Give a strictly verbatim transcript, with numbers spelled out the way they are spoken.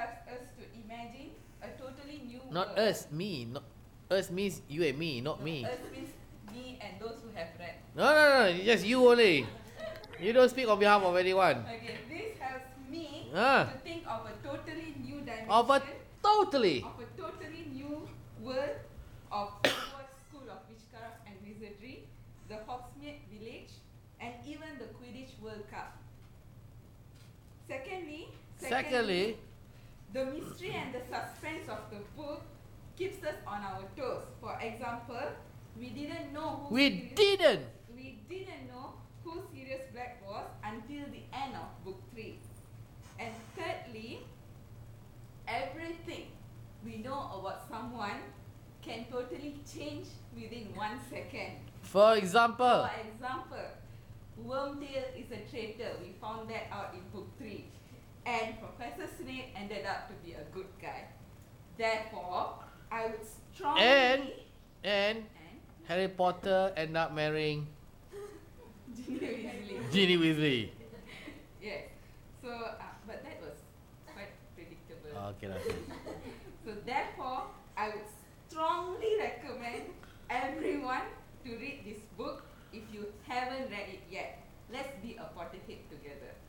helps us to imagine a totally new not world. Not us, me. Not us means you and me, not no, me. Us means me and those who have read. No, no, no, just you only. You don't speak on behalf of anyone. Okay, this helps me ah. to think of a totally new dimension. Of a totally. Of a totally new world of Hogwarts School of Witchcraft and Wizardry, the Foxmith Village, and even the Quidditch World Cup. Secondly, secondly, secondly, the mystery and the suspense of the book keeps us on our toes. For example, we didn't know who we Sirius, didn't we didn't know who Sirius Black was until the end of book three. And thirdly, everything we know about someone can totally change within one second. For example, for example, Wormtail is a traitor. We found that out in book three. And Professor Snape ended up to be a good guy. Therefore, I would strongly... And, and, and Harry Potter ended up marrying... Ginny Weasley. Ginny Weasley. Yes. So, uh, but that was quite predictable. Oh, okay, okay. So, therefore, I would strongly recommend everyone to read this book if you haven't read it yet. Let's be a Potterhead together.